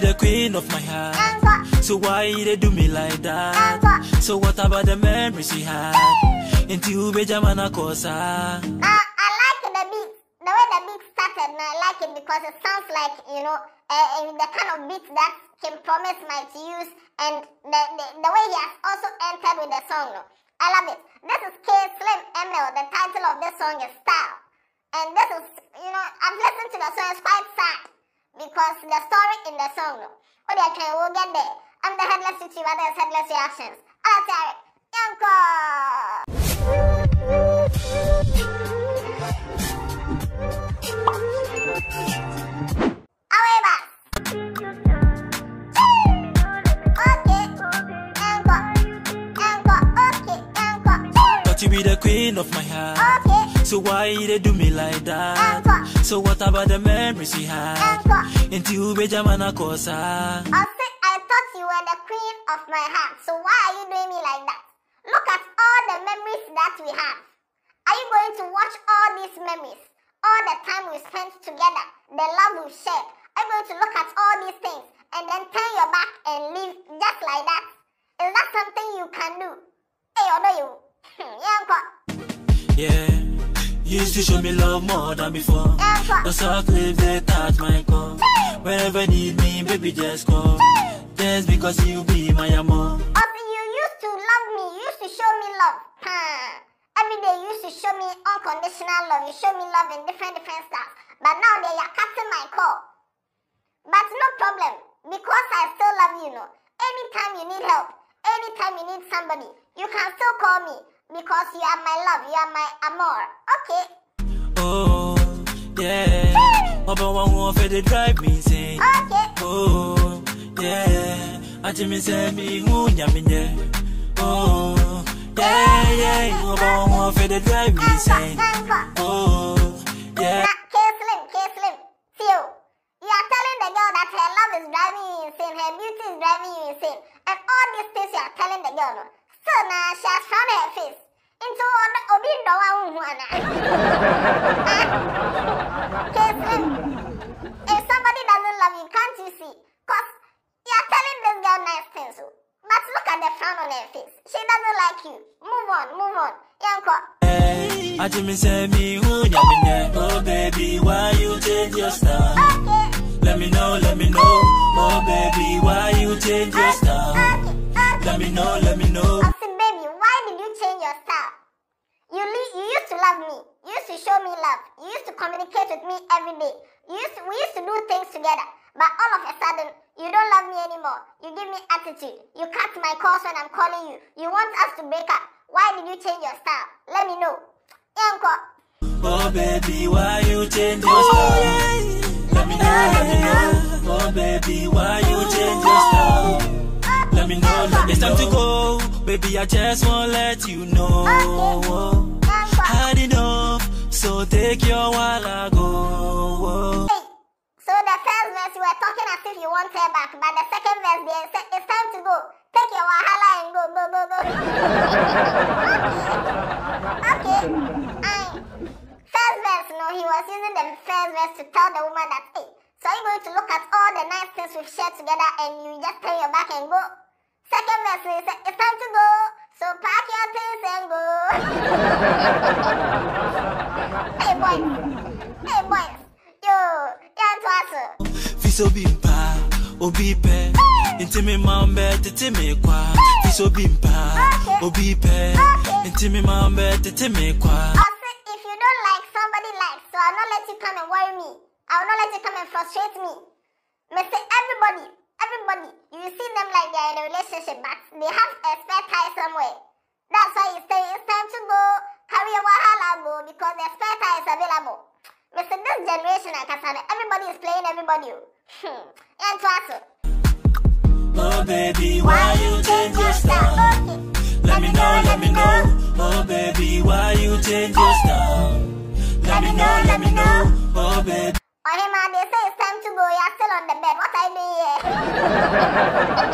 be the queen of my heart. So why they do me like that? So what about the memories he had? Until Benjamin Akosa. I like the beat. The way the beat started, I like it because it sounds like, you know, the kind of beat that Kim Promise might use, and the way he has also entered with the song. No? I love it. This is K Slimm ML. The title of this song is Style. And this is, you know, I've listened to the song, it's quite sad. Because the story in the song, no? Oh, they can, we'll get there. I'm the Headless YouTuber, there's Headless Reactions. I'll tell it. Yanko! You be the queen of my heart. Okay. So why they do me like that? So what about the memories you had? Until Benjamin Akosa. I thought you were the queen of my heart. So why are you doing me like that? Look at all the memories that we have. Are you going to watch all these memories? All the time we spent together, the love we shared. Are you going to look at all these things and then turn your back and leave just like that? Is that something you can do? Hey, or do you? Yeah, you used to show me love more than before. That's how clip they touch my call. Whenever need me, baby, just call. Just because you be my amor. You used to love me, you used to show me love. Every day you used to show me unconditional love. You show me love in different stuff. But now they are cutting my call. But no problem, because I still love you, no? Anytime you need help, anytime you need somebody, you can still call me. Because you are my love, you are my amor. Okay. Oh, yeah. About one more for the drive me say. Okay. Oh, yeah. I tell me say me who nyamine. Oh, yeah, yeah. About one more for the drive me say. Oh, yeah. K Slimm. See you. You are telling the girl that her love is driving you insane, her beauty is driving you insane, and all these things you are telling the girl. No? So now she has found her face. Into Obi Dowa Umuana. If somebody doesn't love you, can't you see? Because you are telling this girl nice things. But look at the frown on her face. She doesn't like you. Move on. Yanko. Hey, I just miss me who nyamine. Oh baby, why you change your style? Okay. Let me know. Oh baby, why you change your style? Okay. Let me know. You used to love me, you used to show me love, you used to communicate with me every day, we used to do things together, but all of a sudden, you don't love me anymore, you give me attitude, you cut my calls when I'm calling you, you want us to break up, why did you change your style? Let me know. Yanko. Oh baby, why you change your style? Let me know. Oh baby, why you change your style? Okay. Let me know. It's time to go, baby, I just won't let you know. Okay. Had enough, so take your while I go. Hey, so the first verse you were talking as if you want her back, but the second verse they said it's time to go. Take your wahala and go. Okay. First verse, no, he was using the first verse to tell the woman that, hey, so you're going to look at all the nice things we've shared together and you just turn your back and go. Second verse, he said it's time to go. So pack your things and go. Hey boys. Yo, that's awesome. Fiso bimpa, obipe. Intimi mambe, titimi kwa. Fiso bimpa, obipe. Intimi mambe, titimi kwa. Also, if you don't like, somebody likes. So I'll not let you come and worry me. I'll not let you come and frustrate me. Mr. Everybody, you see them like they're in a relationship, but they have a spare tire somewhere. That's why you say it's time to go, carry a wahala go, because the spare tire is available. Mr. This generation, everybody is playing everybody. Oh baby, why you change your style? Okay. Let me know. Oh baby, why you change your style? Let me know. Oh baby. Oh, hey man, they say it's time to go, you are still on the bed. What are you doing here? What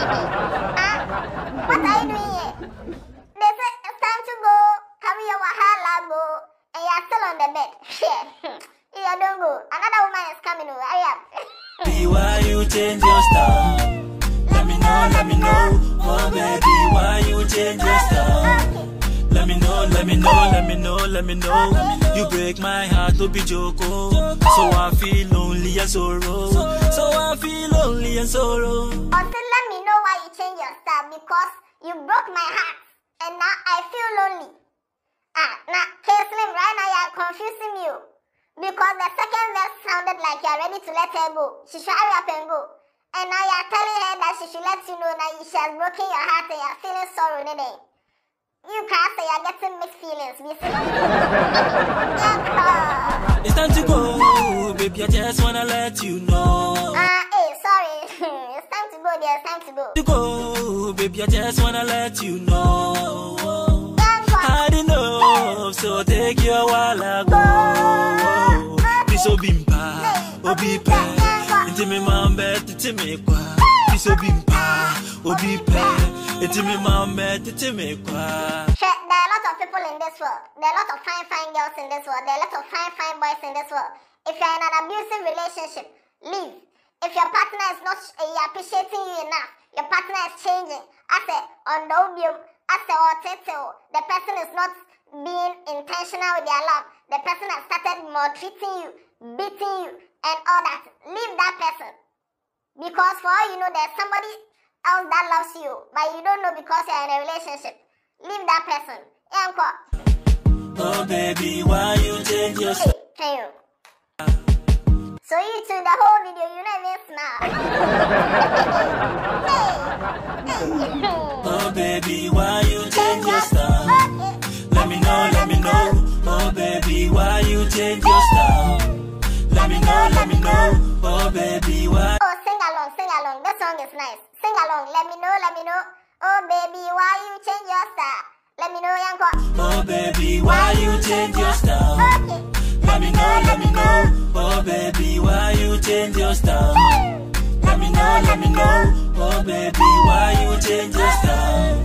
are you doing here? They say it's time to go, carry your wahala go, and you are still on the bed. Yeah, don't go. Another woman is coming over. Hurry up. Baby, why you change your style? Let me know, oh baby, why you change your style? Let me know, let me know, let me know, let me know. You break my heart to be Joko, so I feel lonely and sorrow, so I feel lonely and sorrow. Until let me know why you change your style, because you broke my heart and now I feel lonely. Now K Slimm, right now you are confusing you, because the second verse sounded like you are ready to let her go. She should hurry up and go. And now you are telling her that she should let you know that she has broken your heart and you are feeling sorrow today. You can't say you are getting mixed feelings, we see. It's time to go, baby, I just wanna let you know. Sorry, it's time to go, dear, it's time to go. To go, baby, I just wanna let you know. Hard enough, so take your while I go. Please obimpa, obimpa. Timi mambe timi kwa biso bimpa obi pe timi mambe timi kwa. There are a lot of people in this world. There are a lot of fine girls in this world. There are a lot of fine boys in this world. If you are in an abusive relationship, leave. If your partner is not appreciating you enough, your partner is changing. The person is not being intentional with their love. The person has started maltreating you, beating you, and all that. Leave that person, because for all you know, there's somebody else that loves you, but you don't know because you're in a relationship. Leave that person. Oh baby, why you change your style? So you two, the whole video, you don't even smile. Oh baby, why you change your style? Let me know, let me know. Oh baby, why you change your style? Let me know, oh baby, why? Oh, sing along, this song is nice. Sing along, let me know, oh baby, why you change your style? Let me know, Yanko. Oh baby, why you change your style? Okay. Let me know, oh baby, why you change your style? Let me know, oh baby, why you change your style?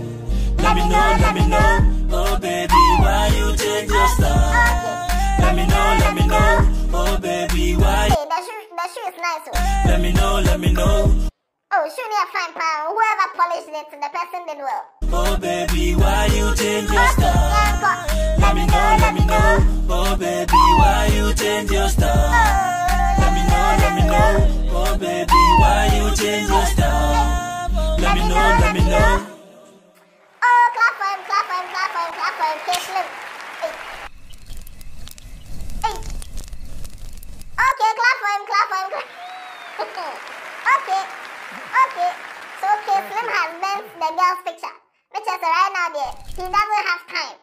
Let me know, oh baby, why you change your style? Let me know, oh baby, why? Hey, the shoe is nice. Oh. Let me know. Oh, shoe near fine pound. Whoever polished it, the person did well. Oh baby, why you change your style? Let me know, oh baby, why you change your style? Let me know, oh baby, why you change your style? Let me know. Oh, clap for him, clap for him, clap for him, clap for him, K Slimm. Okay, clap for him, clap for him, clap. Okay, okay. So K Slimm has bent the girl's picture, which is right now there. He doesn't have time.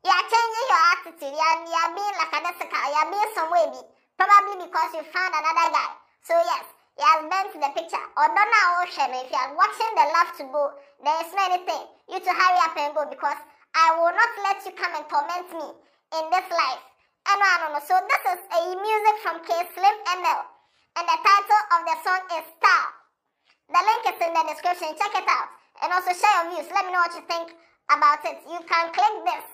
You are changing your attitude. You are being like a desicker. You are being some way, probably because you found another guy. So yes, he has bent the picture. Or don't know if you are watching the love to go, there is no anything. You to hurry up and go, because I will not let you come and torment me in this life. So this is a music from K Slimm ML, and the title of the song is Star. The link is in the description. Check it out, and also share your views. Let me know what you think about it. You can click this;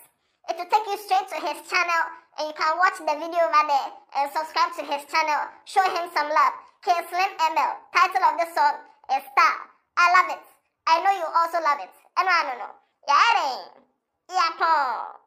it will take you straight to his channel, and you can watch the video over there and subscribe to his channel. Show him some love. K Slimm ML. Title of the song is Star. I love it. I know you also love it. And I don't know. Yeah, it ain't. Yeah, Paul.